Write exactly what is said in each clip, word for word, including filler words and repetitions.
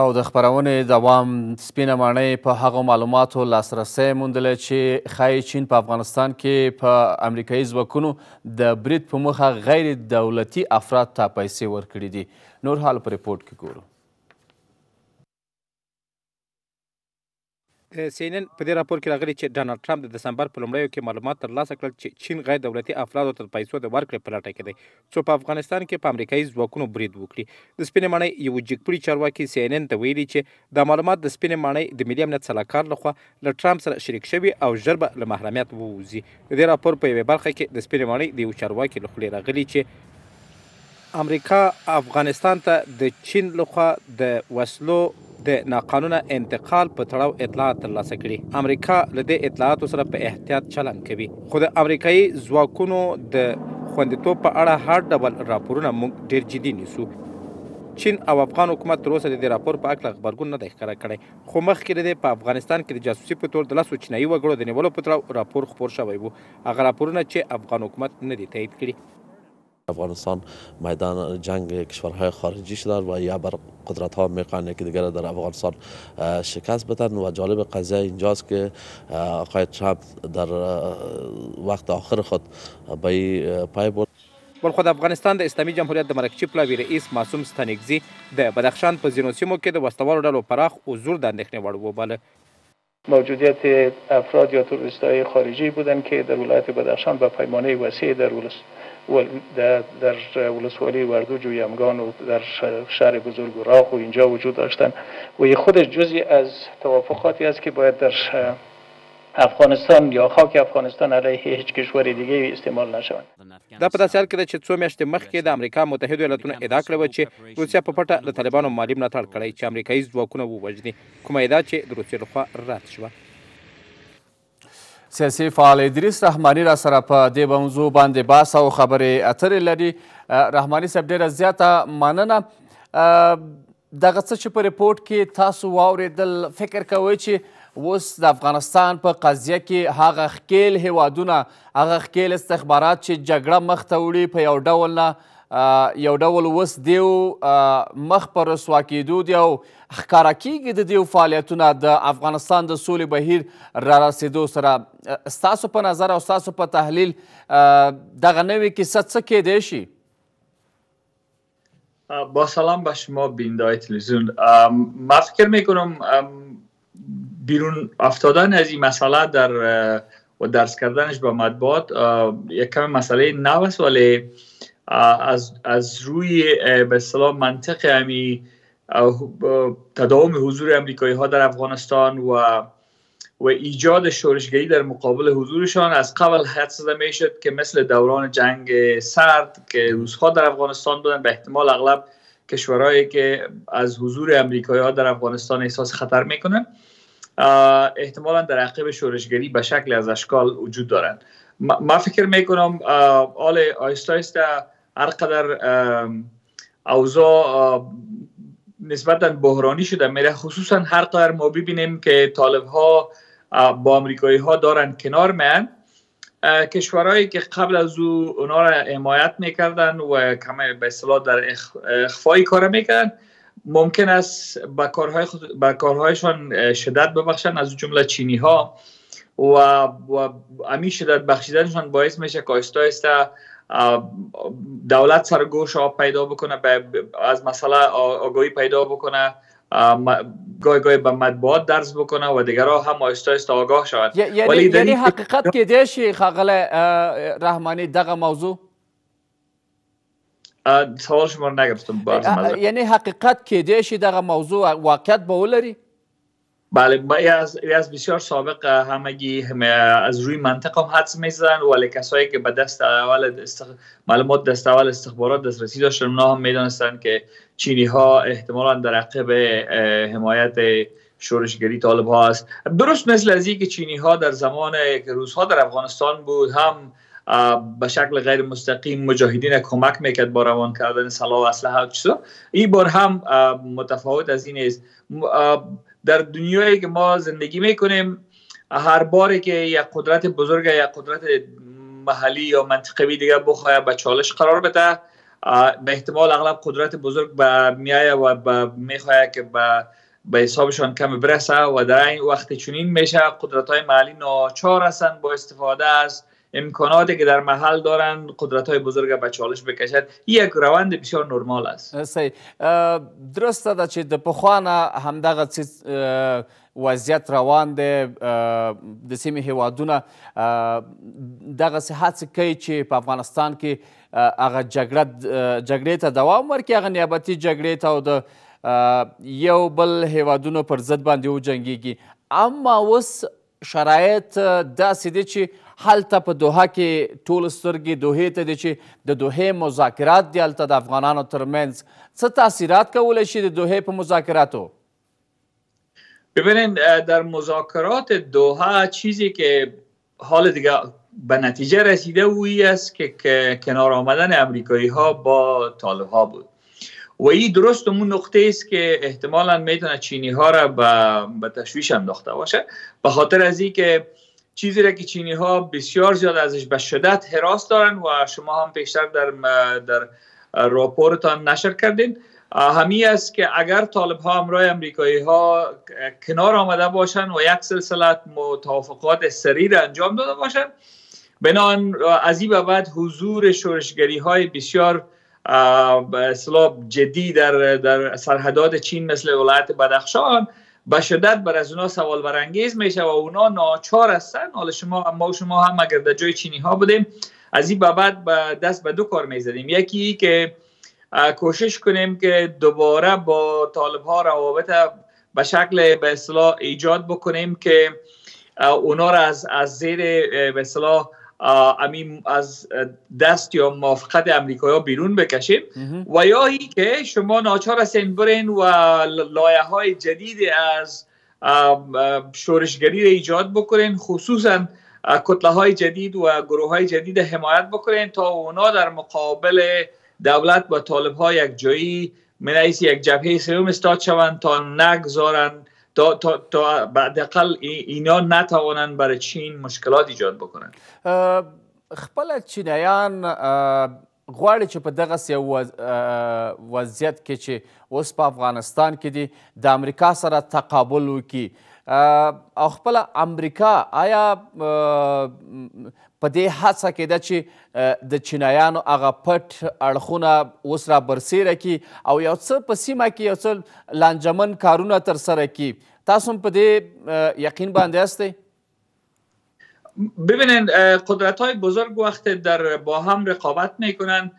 او د خبرونې دوام سپینه ماڼۍ په هغو معلوماتو لاسرسی موندلی چې ښایي چین په افغانستان کې په امریکایي ځواکونو د برید په موخه غیر دولتي افراد ته پیسې ورکړي دي. نور حال په ریپورټ کې ګورو. سی ان ان په دې راپور کې راغلي چې ډانلډ ټرمپ د دسمبر په لومړیو کې معلومات ترلاسه کړل چې چین غیر دولتي افرادو ته د پیسو د ورکړې په لټه کې دی څو په افغانستان کې په امریکایي ځواکونو برید وکړي. د سپینې ماڼۍ یو جګپړي چارواکي سی ان ان ته ویلي چې دا معلومات د سپینې ماڼۍ د ملي امنیت سلاکار لخوا له ټرمپ سره شریک شوي او ژر به له محرمیت ووځي. د دې راپور په یوې برخه کې د سپینې ماڼۍ د یو چارواکي له خولې راغلي چې امریکا افغانستان ته د چین لخوا د وسلو د ناقانونه انتقال په تړاو اطلاعات ترلاسه کړي. امریکا له دې اطلاعاتو سره په احتیاط چلند کوي خو د امریکایي ځواکونو د خوندیتوب په اړه هر ډول راپورونه موږ ډېر جدي نیسو. چین او افغان حکومت تر اوسه د دې راپور په هکله خبرګون نه دی ښکاره کړی خو مخکې له دې په افغانستان کې د جاسوسي په تور د لسو چینایي وګړو د نیولو په تړاو راپور خپور شوی و هغه راپورونه چې افغان حکومت نه دي تایید کړي. افغانستان میدان جنگ کشورهای خارجیش دار و یا بر قدرت ها میخوانه که دیگر در افغانستان شکست بدن و جالب قضیه اینجاست که آقای ترامپ در وقت آخر خود به پای برد. بل خو د افغانستان د اسلامي جمهوریت د مرکزي پلاوي رئیس معصوم ستانکزي د بدخشان په ځینو سیمو کې د وسلوالو ډلو پراخ حضور د اندېښنې وړ وباله. موجودیت افراد یا توریستهای خارجی بودند که در ولایت بدخشان به پیمانه وسیع در ولس در ولسوالی وردوج و یمگان و در شهر بزرگ و راغ و اینجا وجود داشتند و این خودش جزئی از توافقاتی است که باید در افغانستان یا خاک افغانستان علیه هیچ کشور دیگه استعمال نشوند. دا په داسې حال کې ده چې څو میاشتې مخکې د امریکا متحدو ایالتونو ادعا کړې وه چې روسیه په پټه له طالبانو مالي ملاتړ کړی چې امریکایي ځواکونه ووژني کومه ادعا چې د روسیې لخوا رد شوه. سیاسي فعال ادریس رحماني را سره په دې موضوع باندې بحث او خبرې اترې لري. رحماني صاحب ډېره زیاته مننه. دغه څه چې په ریپورټ کې تاسو واورېدل فکر کوئ چې اوس د افغانستان په قضیه کې هغه ښکیل هیوادونه هغه ښکیل استخبارات چې جګړه مخ ته وړي په یو ډول نه یو ډول اوس دیو مخ په رسوا کېدو دي او ښکاره کېږي د دیو فعالیتونه د افغانستان د سولې بهیر را رسېدو سره ستاسو په نظر او ستاسو په تحلیل دغه نوې کیسه څه کېدای شي؟ با سلام به شما بیننده‌های تلویزیون. من فکر میکنم بیرون افتادن از این مسئله در و درس کردنش به مطبوعات یک کم مسئله نوست ولی از, از روی به اصطلاح منطق همی تداوم حضور امریکایی ها در افغانستان و و ایجاد شورشگری در مقابل حضورشان از قبل حد زده می شد که مثل دوران جنگ سرد که روس‌ها در افغانستان بودن به احتمال اغلب کشورهایی که از حضور امریکایی ها در افغانستان احساس خطر میکنن احتمالا در عقب شورشگری به شکل از اشکال وجود دارند. ما فکر میکنم آل آیستا آیستا هر قدر اوضاع نسبتا بحرانی شده میره خصوصا هر قدر ما ببینیم که طالب ها با امریکایی ها دارن کنار میان کشورهایی که قبل از او اونا را حمایت میکردن و کمه به اصطلاح در اخفای کار میکردن ممکن است با کارهای خود با کارهایشان شدت ببخشند از جمله چینی ها و همین شدت بخشیدنشان باعث میشه که آهسته آهسته دولت سرگوش آب پیدا بکنه از مسئله آگاهی پیدا بکنه گای گای به مطبوعات درس بکنه و دیگرها هم آهسته آهسته آگاه شوند. یعنی یعنی حقیقت که دیشی خاقل رحمانی دغه موضوع سوال شما رو نگفتم باز مزر. یعنی حقیقت که دیشی دغه موضوع واقعیت به اولری؟ بله با از, از بسیار سابق همگی همه از روی منطقه هم حدس میزدن ولی کسایی که به دست اول استخ... معلومات دست اول استخبارات دسترسی داشتن اونا هم میدانستن که چینی ها احتمالا در عقب حمایت شورشگری طالب ها است. درست مثل از این که چینی ها در زمان که روس ها در افغانستان بود هم به شکل غیر مستقیم مجاهدین کمک میکرد با روان کردن سلاح و اسلحه و چیزا. این بار هم متفاوت از این است. در دنیایی که ما زندگی میکنیم هر باری که یک قدرت بزرگ یا قدرت محلی یا منطقوی دیگه بخواه به چالش قرار بده به احتمال اغلب قدرت بزرگ به میایه و به میخواه که به به حسابشان کم برسه و در این وقتی چنین میشه قدرت های محلی ناچار هستند با استفاده از امکاناتی که در محل دارند قدرت های بزرگ به چالش بکشد. یک روند بسیار نرمال است. صحیح درست ده چې د پخوانه همدغه وضعیت روان دی د سیمې هیوادونه دغسې هڅې کوي چې په افغانستان کې هغه جګړې ته دوام ورکړي، هغه نیابتي جګړې ته او د یو بل هیوادونو پر ضد باندې وجنګیږي. اما اوس شرایط داسې دی چې هلته په دوحه کې ټول سترګې دوحې ته دی چې د دوحې مذاکرات دی، هلته د افغانانو ترمنځ څه تاثیرات کولی شي د دوحې په مذاکراتو؟ ببینید در مذاکرات دوحه چیزی که حال دیگه به نتیجه رسیده اویی است که کنار آمدن امریکایی ها با طالب ها بود و این درست اون نقطه است که احتمالا میتونه چینی ها را به تشویش انداخته باشه، به خاطر از این که چیزی را که چینی ها بسیار زیاد ازش به شدت حراس دارن و شما هم پیشتر در در راپورتان نشر کردین همین است که اگر طالب ها همراه امریکایی ها کنار آمده باشند و یک سلسله متوافقات سری را انجام داده باشند، بنان از این به بعد حضور شورشگری های بسیار اصلا جدی در, در سرحدات چین مثل ولایت بدخشان به شدت بر از اونا سوال برانگیز میشه و اونا ناچار هستن. حالا شما ما شما هم اگر در جای چینی ها بودیم از این به بعد دست به دو کار میزدیم، یکی که کوشش کنیم که دوباره با طالب ها روابط به شکل به اصلا ایجاد بکنیم که اونا را از, از زیر به اصلا امیم از دست یا موافقت امریکایی ها بیرون بکشیم و یا ای که شما ناچار هستین برین و لایه های جدید از شورشگری را ایجاد بکنین، خصوصا کتله های جدید و گروه های جدید حمایت بکنین تا اونا در مقابل دولت و طالب ها یک جایی منعیس یک جبهه سیوم استاد شوند تا نگذارند تا تا تا بعداقل اینا نتوانند برای چین مشکلات ایجاد بکنند. خپل چینایان غواړي چې په دغسې یو وضعیت کې چې اوس په افغانستان کې دي د امریکا سره تقابل وکړي او خپله امریکا آیا په دې هڅه کې ده چې د چینایانو هغه پټ اړخونه اوس را برسېره کړي او یو څه په سیمه کې یو څه لانجمن کارونه ترسره کړي؟ تاسو هم په دې یقین باندې یاستئ؟ ببینید قدرت های بزرگ وقت در با هم رقابت میکنن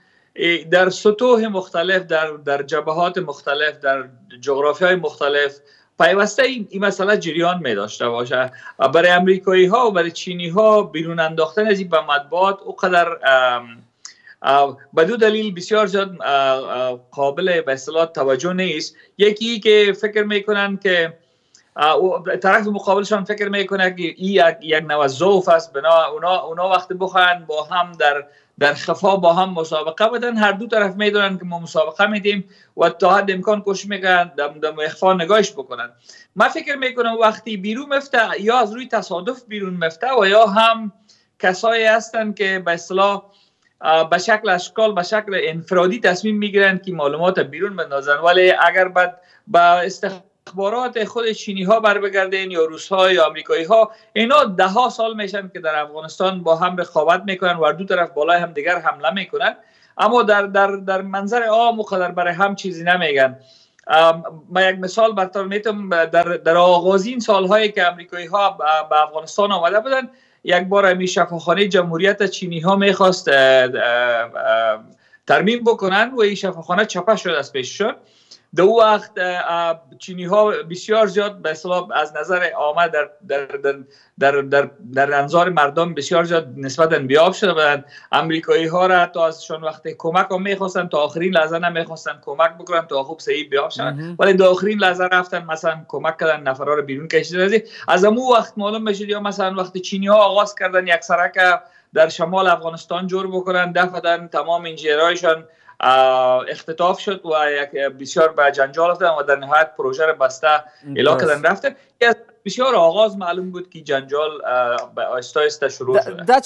در سطوح مختلف در در جبهات مختلف در جغرافی های مختلف پیوسته این ای مسئله جریان می داشته باشه. برای امریکایی ها و برای چینی ها بیرون انداختن از این به مطبوعات اوقدر به دو دلیل بسیار زیاد قابل به اصطلاح توجه نیست. یکی که فکر میکنن که طرف مقابلشان فکر میکنه که این یک نوع ضعف است، بنا اونا اونا وقتی بخواهند با هم در در خفا با هم مسابقه بدن هر دو طرف میدونن که ما مسابقه میدیم و تا حد امکان کوشش میکنن در اخفا نگاهش بکنن. من فکر میکنم وقتی بیرون مفته یا از روی تصادف بیرون مفته و یا هم کسایی هستند که به اصطلاح به شکل اشکال به شکل انفرادی تصمیم میگیرن که معلومات بیرون بندازن، ولی اگر بعد با استخ... اخبارات خود چینی ها بر بگردین یا روس ها یا آمریکایی ها، اینا ده ها سال میشن که در افغانستان با هم رقابت میکنن و دو طرف بالای هم دیگر حمله میکنن، اما در در در منظر عام مقدر برای هم چیزی نمیگن. ما یک مثال براتون میتونم در در آغازین سالهایی که آمریکایی ها به افغانستان آمده بودن، یک بار همی شفاخانه جمهوریت چینی ها میخواست ترمیم بکنن و این شفاخانه چپه شد از پیششون. در اون وقت چینی ها بسیار زیاد به اصطلاح از نظر عامه در در در در در, در انظار مردم بسیار زیاد نسبتا بی‌آب شده بودند. امریکایی ها را تا ازشون وقتی کمک هم میخواستن تا آخرین لحظه نمیخواستن کمک بکنن تا خوب صحیح بی‌آب شدن، ولی در آخرین لحظه رفتن مثلا کمک کردن نفرها رو بیرون کشیدن. از همون وقت معلوم میشد یا مثلا وقتی چینی ها آغاز کردن یک سرک در شمال افغانستان جور بکنن، دفعتاً تمام انجینرهایشان اختطاف شد و بسیار به جنجال افتادن و در نهایت پروژه را بسته اعلام کردن رفتن. بسیار آغاز معلوم بود که جنجال آهسته آهسته شروع شده. دا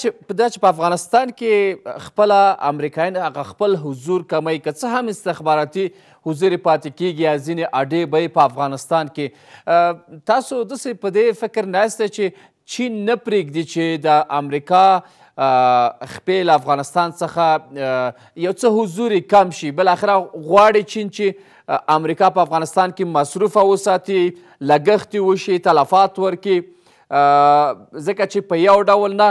چې په افغانستان کې خپل امریکایان خپل حضور کمی که څه هم استخباراتي حضور پاتې کیږي یا ځینې اډې به په افغانستان کې تاسو داسې په دې فکر نه یاست چې چین نه پرېږدي چې د امریکا خپې له افغانستان څخه یو څه حضور کم شي، بالاخره غواړي چین چې امریکا په افغانستان کې مصروفه وساتي، لګښت یې وشي، تلفات ورکړي، ځکه چې په یو ډول نه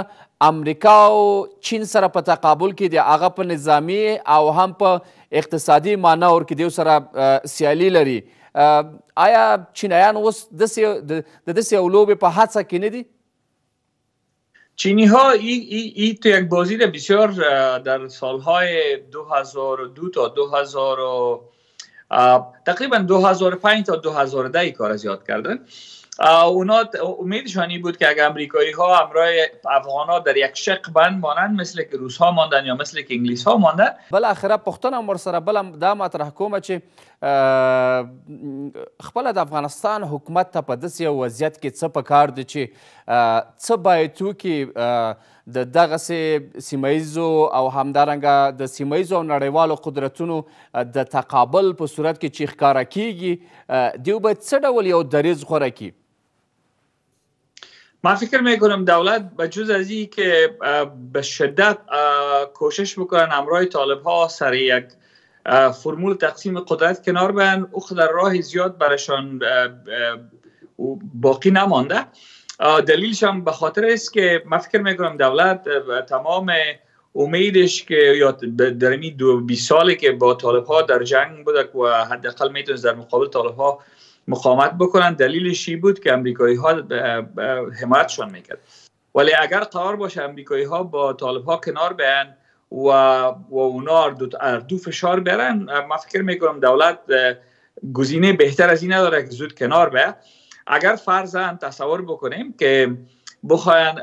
امریکا او چین سره په تقابل کې د هغه په نظامي او هم په اقتصادي معنا ورکې دیو سره سیالي لري. آیا چینایان اوس د داسې یو لوبې په هڅه کې نه دي؟ چینی ها این ای ای تو یک بازی بسیار در سالهای دو هزار و دو تا دو هزار تقریبا دو هزار و پنج تا دو هزار و ده کار زیاد کردن. اونا امیدشانی بود که اگر امریکایی ها همراه افغان ها در یک شق بند مانند مثل که روس ها ماندن یا مثل که انگلیس ها ماندن، بالاخره پختن هم ورسره بله دا مطرح کومه چې خپله د افغانستان حکومت ته په داسې یو وضعیت کې څه پکار دی چې څه باید وکړي د دغسې سیمه ییزو او همدارنګه د سیمه ییزو او نړیوالو قدرتونو د تقابل په صورت کې چې ښکاره کیږي دیو باید څه ډول یو دریځ غوره کړي؟ من فکر میکنم دولت بجز از این که به شدت کوشش میکنن همراه طالب ها سر یک فرمول تقسیم قدرت کنار برن، او خود راه زیاد برشان باقی نمانده. دلیلش هم به خاطر است که من فکر میکنم دولت تمام امیدش که یا در این دو بیست ساله که با طالب ها در جنگ بود و حداقل میتونست در مقابل طالب ها مقاومت بکنن، دلیلش این بود که امریکایی ها حمایتشان میکرد. ولی اگر قرار باشه امریکایی ها با طالب ها کنار بیان و و اونا اردو فشار برن، من فکر میکنم دولت گزینه بهتر از این نداره که زود کنار بیه. اگر فرضاً تصور بکنیم که بخواین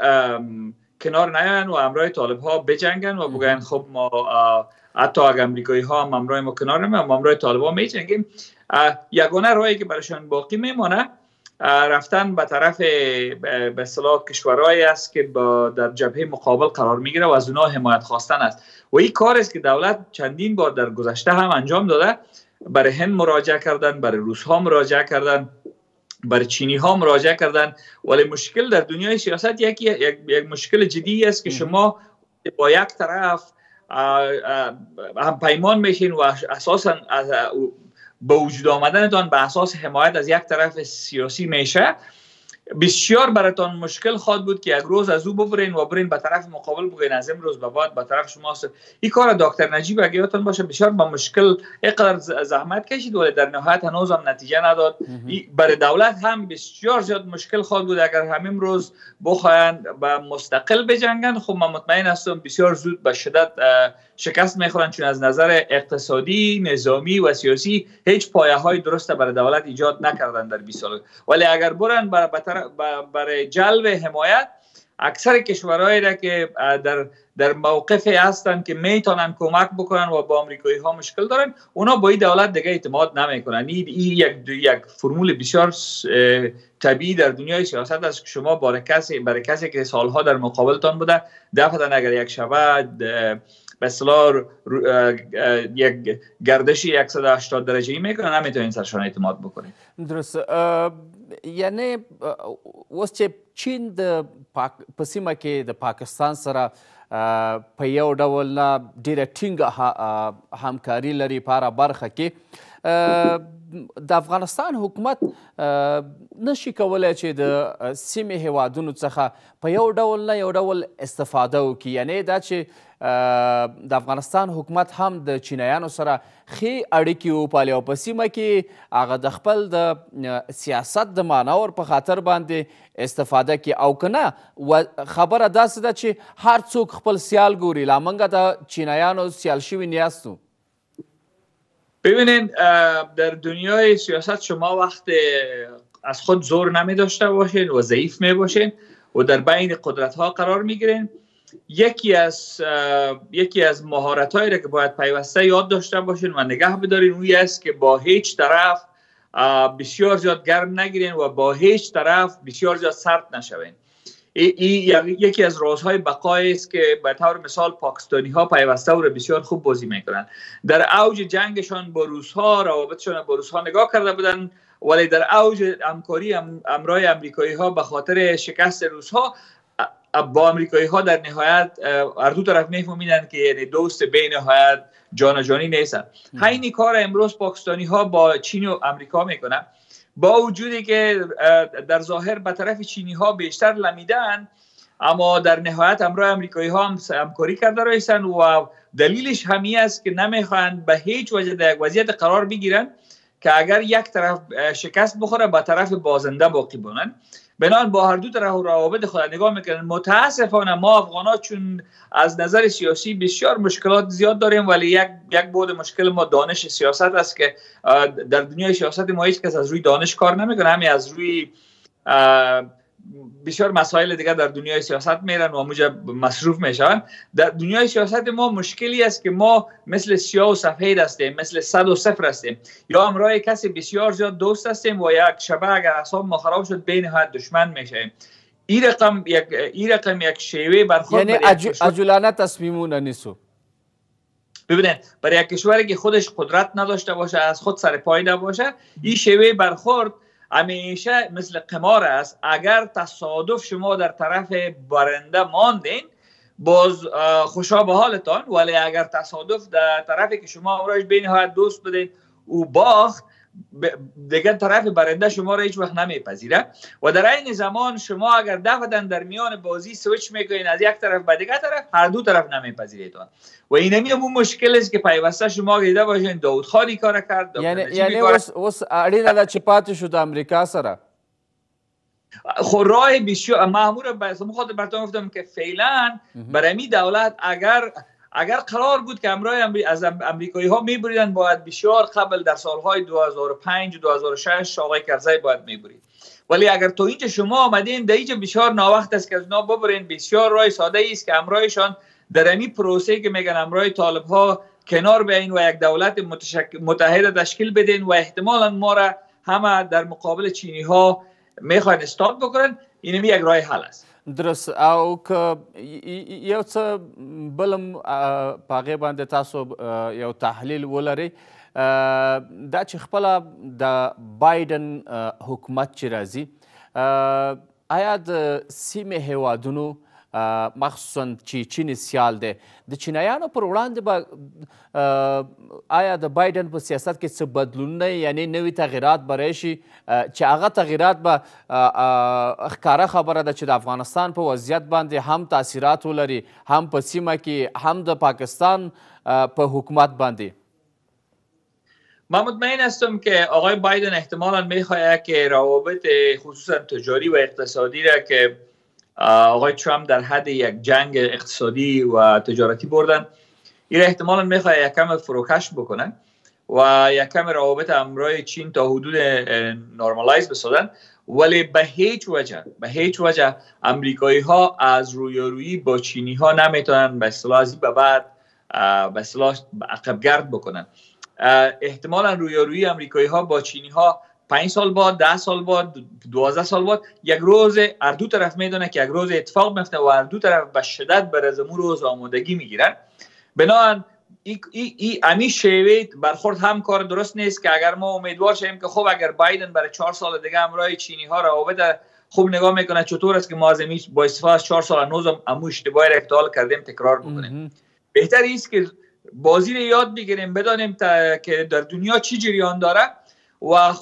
کنار نیان و همراه طالب ها بجنگن و بگن خب ما حتی اگر امریکایی ها هم همراه ما کنار نمیم و همراه طالب ها میجنگیم، یگانه راهی که برایشان باقی میمانه رفتن به طرف به اصطلاح کشورهایی است که با در جبهه مقابل قرار میگیره و از اونها حمایت خواستن است. و این کار است که دولت چندین بار در گذشته هم انجام داده، برای هند مراجعه کردن، برای روس ها مراجعه کردن، برای چینی ها مراجعه کردن. ولی مشکل در دنیای سیاست یک یک مشکل جدی است که شما با یک طرف هم پیمان میشین و اساساً از با وجود آمدنتان به اساس حمایت از یک طرف سیاسی میشه، بسیار براتان مشکل خواهد بود که یک روز از او ببرین و برین به طرف مقابل بگین از امروز به بعد به طرف شماست. این کار دکتر نجیب اگه یادتان باشه بسیار با مشکل اینقدر زحمت کشید ولی در نهایت هنوز هم نتیجه نداد. برای دولت هم بسیار زیاد مشکل خواهد بود اگر همین امروز بخواین به مستقل بجنگن. خب من مطمئن هستم بسیار زود به شدت شکست میخورن، چون از نظر اقتصادی، نظامی و سیاسی هیچ پایه‌های درست برای دولت ایجاد نکردن در بیست سال. ولی اگر برن برای جلب حمایت، اکثر کشورهایی را که در در موقفی هستند که میتونن کمک بکنن و با آمریکایی ها مشکل دارن، اونا با این دولت دیگه اعتماد نمیکنن. این یک یک فرمول بسیار طبیعی در دنیای سیاست است که شما برای کسی برای کسی که سالها در مقابلتان بوده، دفعتاً اگر یک شبه به اصطلاح یک گردشی صد و هشتاد درجه‌ای میکنن، نمیتونین سرشان اعتماد بکنید. درست. یعنی اوس چې چین د په سیمه کې د پاکستان سره په یو ډول نه ډېره ټینګه همکاري لري په هره برخه کې، د افغانستان حکومت نشي کولی چې د سیمې هیوادونو څخه په یو ډول نه یو ډول استفاده وکړي، یعنې دا چې د افغانستان حکومت هم د چینایانو سره ښې اړیکې وپالي او په سیمه کې هغه د خپل د سیاست د معنور په خاطر باندې استفاده کړي. او که نه خبره داسې ده چې هر څوک خپل سیال ګوري، لا موږ د چینایانو سیال شوي نه یاستو. ببینین در دنیای سیاست شما وقت از خود زور نمی داشته باشین و ضعیف می باشین و در بین قدرت ها قرار می گیرین، یکی از یکی از مهارت هایی را که باید پیوسته یاد داشته باشین و نگه بدارین اوی است که با هیچ طرف بسیار زیاد گرم نگیرین و با هیچ طرف بسیار زیاد سرد نشوین. این ای یکی از رازهای بقای است که به طور مثال پاکستانی ها پیوسته را بسیار خوب بازی میکنند. در اوج جنگشان با روس ها روابطشان با روس ها نگاه کرده بودند، ولی در اوج همکاری امرای امریکایی ها به خاطر شکست روس ها با امریکایی ها در نهایت هر دو طرف میفهمیدند که یعنی دوست به نهایت جانجانی نیستند. همین کار امروز پاکستانی ها با چین و امریکا میکنند. با وجودی که در ظاهر به طرف چینی ها بیشتر لمیدن، اما در نهایت همراه امریکایی ها هم همکاری کرده رایستن و دلیلش همی است که نمیخواهند به هیچ وجه در یک وضعیت قرار بگیرن که اگر یک طرف شکست بخوره به طرف بازنده باقی بمانند. بنابراین با هر دو طرف روابط خود نگاه میکنن. متاسفانه ما افغان ها چون از نظر سیاسی بسیار مشکلات زیاد داریم، ولی یک یک بود مشکل ما دانش سیاست است که در دنیای سیاست ما هیچ کس از روی دانش کار نمیکنه، همین از روی بسیار مسائل دیگر در دنیای سیاست میرن و اونجا مصروف میشن. در دنیای سیاست ما مشکلی است که ما مثل سیاه و سفید هستیم، مثل صد و صفر هستیم، یا همراه کسی بسیار زیاد دوست هستیم و یک شبه اگر اعصاب ما خراب شد بین حد دشمن میشیم. این رقم یک این رقم یک شیوه برخورد، یعنی عجولانه تصمیمونه نیسو. ببینید برای یک کشوری که خودش قدرت نداشته باشه، از خود سر پای نباشه، این شیوه برخورد همیشه مثل قمار است. اگر تصادف شما در طرف برنده ماندین باز خوشا به حالتان، ولی اگر تصادف در طرفی که شما امروز بین حد دوست بدین او باخت، دیگر طرف برنده شما را هیچ وقت نمیپذیره. و در این زمان شما اگر دفعتاً در میان بازی سویچ میکنین از یک طرف به دیگر طرف، هر دو طرف نمیپذیریتون و این هم اون مشکل است که پیوسته شما دیده باشین داود خانی کار کرد. یعنی اوس اړینه ده چې پاتې شو د امریکا سره خو راه بسیار مهموره. بسم خود براتون گفتم که فعلا برمی دولت اگر اگر قرار بود که امرای از امریکایی ها میبریدن باید بسیار قبل در سالهای دو هزار و پنج و دو هزار و شش آقای کرزی باید میبرید، ولی اگر تو اینجا شما آمدین در اینجا بسیار ناوقت است که از اونا ببرین. بسیار رای ساده است که امرایشان در امی پروسه که میگن امرای طالب ها کنار بیاین و یک دولت متشک... متحده تشکیل بدین و احتمالا ما را همه در مقابل چینی ها میخواین استارت بکنن. اینم یک راه حل است. درست. او که یو څه بلم په هغې باندې تاسو یو تحلیل ولرئ، دا چې خپله د بایدن حکومت چې راځي، آیا د سیمې هیوادونو مخصوصا چې چین سیال دی د چینایانو پر وړاندې به آیا د بایدن په سیاست کې څه بدلونونه یعنی نوي تغییرات به راشي چې هغه تغییرات به ښکاره خبره ده چې د افغانستان په وضعیت باندې هم تاثیرات ولري، هم په سیمه کې، هم د پاکستان په حکومت باندې؟ من مطمئن هستم که آقای بایدن احتمالا میخواهد که روابط خصوصا تجاری و اقتصادی را که آقای ترامپ در حد یک جنگ اقتصادی و تجارتی بردن، این احتمالا میخواه یکم فروکش بکنن و یکم روابط امرای چین تا حدود نورمالایز بسازن، ولی به هیچ وجه به هیچ وجه امریکایی ها از رویارویی با چینی ها نمیتونن به اصطلاح از این به بعد به اصطلاح عقب گرد بکنن. احتمالا رویارویی امریکایی ها با چینی ها پنج سال بعد، ده سال بعد، دوازده سال بعد، یک روز هر دو طرف میدونه که یک روز اتفاق میفته و هر دو طرف به شدت بر از امور روز آمادگی میگیرن. بنابراین این ای ای امی شیوه برخورد هم کار درست نیست که اگر ما امیدوار شیم که خب اگر بایدن برای چهار سال دیگه همراه چینی ها روابط خوب نگاه میکنه، چطور است که ما از امی با استفاده از چهار سال نوز امو اشتباهی را که تا حال کردیم تکرار بکنیم. بهتر است که بازی را یاد بگیریم، بدانیم تا که در دنیا چی جریان داره و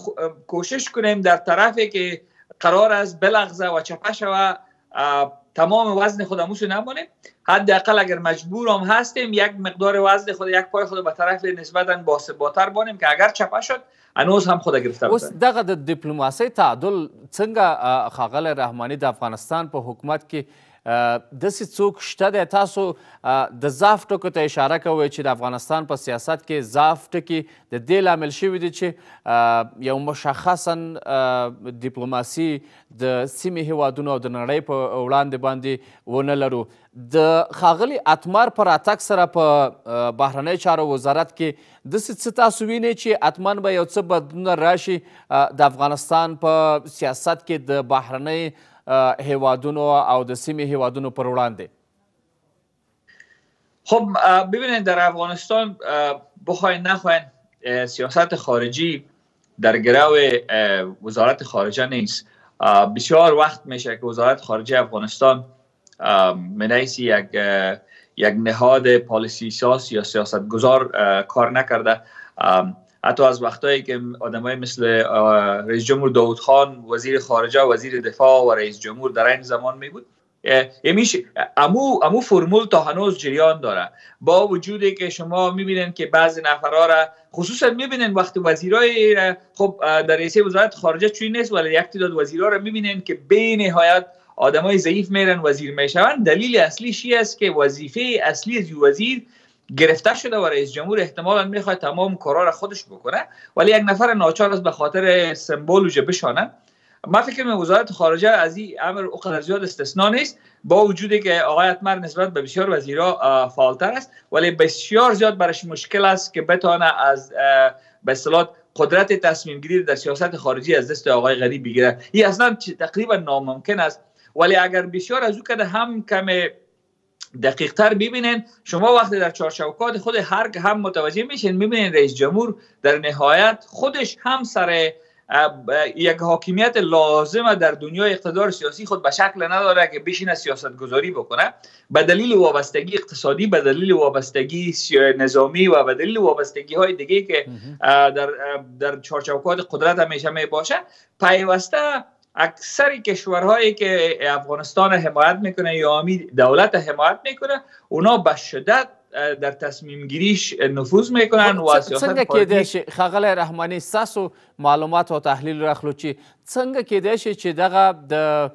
کوشش کنیم در طرفی که قرار است بلغزه و چپه شوه تمام وزن خودمون رو نمانیم. حداقل اگر مجبور هم هستیم یک مقدار وزن خود یک پای خود به طرف نسبتا باثبات‌تر بانیم که اگر چپه شد انوز هم خود گرفته اوس دغه د ډیپلوماسۍ تعادل څنګه خاغل رحماني د افغانستان په حکومت کې دسی څوک شته دی تاسو د ضعف ټکو ته اشاره کوئ چې د افغانستان په سیاست کې ضعف ټکي د دې لامل شوي دي چې یو مشخصا ډیپلوماسي د سیمې هیوادونو او د نړۍ په وړاندې باندې ونه لرو؟ د ښاغلي اتمر په راتګ سره په بهرنۍ چارو وزارت کې داسې څه تاسو وینئ چې حتما به یو څه بدلونه راشي د افغانستان په سیاست کې د بهرنۍ هیوادونو او د سیمه هیوادونو پر وړاندې؟ خب ببینید در افغانستان بخواین نخواین سیاست خارجی در گرو وزارت خارجه نیست. بسیار وقت میشه که وزارت خارجه افغانستان منعیسی یک یک نهاد پالیسی ساز یا سیاست گذار کار نکرده. حتی از وقتایی که آدمای مثل رئیس جمهور داود خان، وزیر خارجه، وزیر دفاع و رئیس جمهور در این زمان می بود، همیشه امو امو فرمول تا هنوز جریان داره. با وجودی که شما میبینن که بعضی نفرا را خصوصا میبینن وقتی وزیرای خب در رئیس وزارت خارجه چوی نیست، ولی یک تعداد وزیرا را میبینن که به نهایت آدمای ضعیف میرن وزیر میشوند. دلیل اصلیش این است که وظیفه اصلی از وزیر گرفته شده و رئیس جمهور احتمالا میخواد تمام کارا را خودش بکنه، ولی یک نفر ناچار است به خاطر سمبولش بشانه. من فکر می‌کنم وزارت خارجه از این امر اونقدر زیاد استثنا نیست، با وجودی که آقای اتمر نسبت به بسیار وزیرا فعالتر است، ولی بسیار زیاد برایش مشکل است که بتونه از به اصطلاح قدرت تصمیم گیری در سیاست خارجی از دست آقای غریب بگیره. این اصلا تقریبا ناممکن است، ولی اگر بسیار از او کده هم کم دقیق تر ببینین، شما وقتی در چارچوبات خود هر هم متوجه میشین، میبینین رئیس جمهور در نهایت خودش هم سر یک حاکمیت لازمه در دنیا اقتدار سیاسی خود به شکل نداره که بشینه سیاست گذاری بکنه. به دلیل وابستگی اقتصادی، به دلیل وابستگی نظامی و به دلیل وابستگی های دیگه که در در چارچوبات قدرت همیشه می باشه، پیوسته اکثر کشورهایی که افغانستان حمایت میکنه یا امی دولت حمایت میکنه، اونا به شدت در تصمیم گیریش نفوذ میکنن. و څنګه کېدای شي ښاغلی رحماني ستاسو معلومات او تحلیل راخلو چې څنګه کېدای شي چې دغه د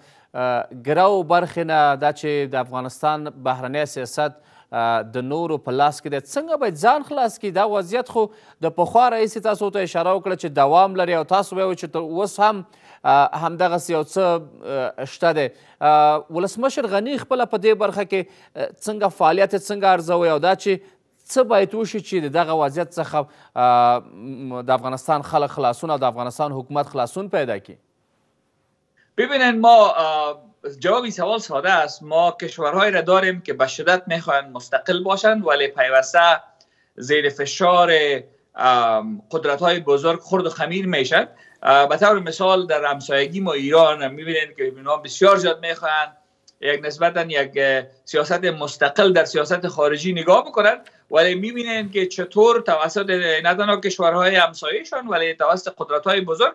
ګرو برخې نه دا چې د افغانستان بهرنی سیاست د نورو په لاس کې دی، څنګه باید ځان خلاص کړي؟ دا وضعیت خو د پخوا راهیسې تاسو ته اشاره وکړه چې دوام لري او تاسو به چې تر اوس هم همدغسې یو څه شته دی. ولسمشر غني خپله په دې برخه کې څنګه فعالیت څنګه ارزوي او دا چې څه باید وشي چې دغه وضعیت څخه د افغانستان خلک خلاصون او د افغانستان حکومت خلاصون پیدا کړي؟ ببینن ما جواب این سوال ساده است. ما کشورهایی را داریم که به شدت میخواهند مستقل باشند، ولی پیوسته زیر فشار قدرت های بزرگ خرد و خمیر میشن. به طور مثال در همسایگی ما ایران میبینید که اینا بسیار زیاد میخواهند یک نسبتا یک سیاست مستقل در سیاست خارجی نگاه بکنند، ولی میبینید که چطور توسط نه تنها کشورهای همسایهشان ولی توسط قدرت های بزرگ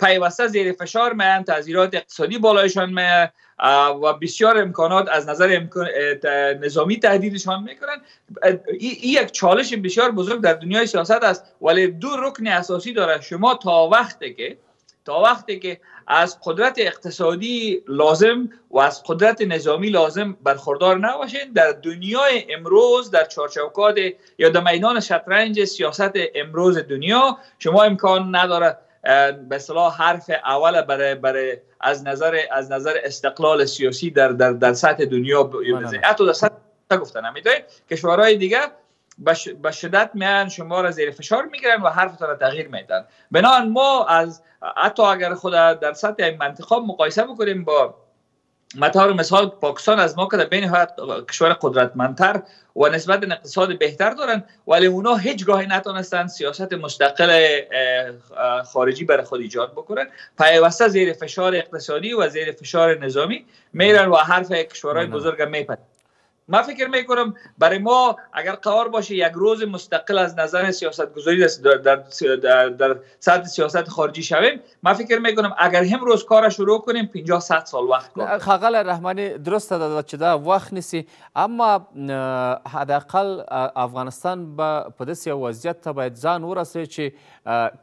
پیوسته زیر فشار میان، تاثیرات اقتصادی بالایشان میان و بسیار امکانات از نظر امکان نظامی تهدیدشان میکنن. این یک چالش بسیار بزرگ در دنیای سیاست است، ولی دو رکن اساسی داره. شما تا وقتی که تا وقتی که از قدرت اقتصادی لازم و از قدرت نظامی لازم برخوردار نباشین، در دنیای امروز در چارچوبات یا در میدان شطرنج سیاست امروز دنیا شما امکان ندارد به اصطلاح حرف اول برای برای از نظر از نظر استقلال سیاسی در در در سطح دنیا بزنید. حتی در سطح گفتن نمیدونید کشورهای دیگه به شدت میان شما را زیر فشار میگیرن و حرفتان را تغییر میدن. بنابراین ما از حتی اگر خود در سطح این منطقه مقایسه بکنیم با مثلا مثال پاکستان، از ما که بین نهایت کشور قدرتمندتر و نسبت اقتصاد بهتر دارن، ولی اونا هیچگاهی نتونستن سیاست مستقل خارجی برای خود ایجاد بکنن. پیوسته زیر فشار اقتصادی و زیر فشار نظامی میرن و حرف کشورهای بزرگ میپرن. من فکر میکنم برای ما اگر قرار باشه یک روز مستقل از نظر سیاست گذاری در, در, در, در سطح سیاست خارجی شویم، من فکر میکنم اگر هم روز کار شروع کنیم پنجاه صد سال وقت کنیم. خاقل رحمانی درست داد چه دا وقت نیستی، اما حداقل افغانستان به پدسی وضعیت ته باید ځان ورسوي چې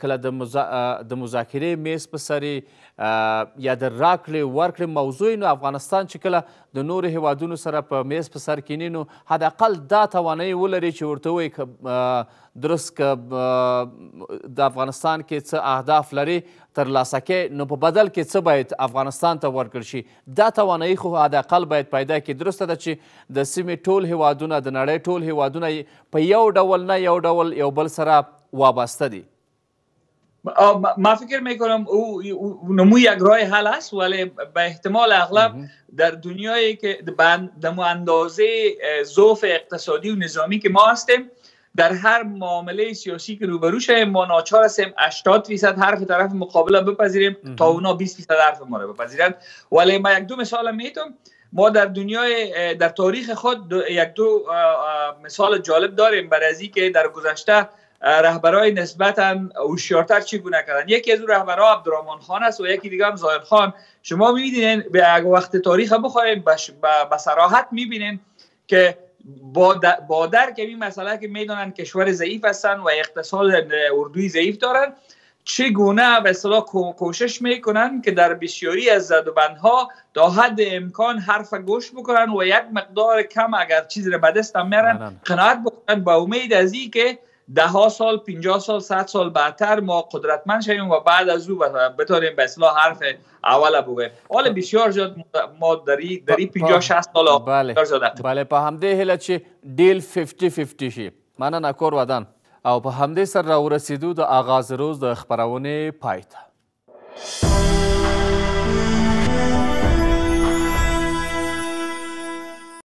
کله د مذاکرې میز په سري یا د راکړې ورکړې موضوع نو افغانستان چې کله د نورو هیوادونو سره په میز په سر کینی نو حداقل دا توانایي ولري چې ورته ووایي که درست که د افغانستان کې څه اهداف لري ترلاسه کې نو په بدل کې څه باید افغانستان ته ورکړل شي، دا توانایي خو حداقل باید پیدا کړي. درسته ده چې د سیمې ټول هیوادونه د نړۍ ټول هیوادونه په یو ډول نه یو ډول یو بل سره وابسته دي. ما فکر میکنم او نمو یک راه حل است، ولی به احتمال اغلب در دنیایی که دمو اندازه ضعف اقتصادی و نظامی که ما هستیم، در هر معامله سیاسی که روبرو شیم ما ناچار هستیم هشتاد درصد حرف طرف مقابل بپذیریم تا اونا بیست درصد حرف ما را بپذیرند. ولی ما یک دو مثال میتونم، ما در دنیای در تاریخ خود یک دو مثال جالب داریم برای از اینکه در گذشته رهبرای نسبتاً هوشیارتر چگونه کردن. یکی از اون رهبرها عبدالرحمن خان است و یکی دیگه هم زاهد خان. شما می‌بینین به وقت تاریخ بخوایم به صراحت می‌بینین که با درک این مسئله که میدونن کشور ضعیف هستن و اقتصاد اردوی ضعیف دارن، چگونه به اصطلاح کوشش میکنن که در بسیاری از زدوبندها تا حد امکان حرف گوش بکنن و یک مقدار کم اگر چیزی رو به دست هم میارن قناعت بکنن، با امید از این که ده ها سال، پنجاه سال، صد سال بعدتر ما قدرتمند شویم و بعد از او بتاریم به اصلاح حرف اوله بگویم. حال بسیار زیاد ما در این پنجاه شصت سال آخر زیاده. بله په همده هله چه دیل فیفتی فیفتی شی منه نکور ودن او په همده سر را رسیدو د آغاز روز د خبرونه پایته.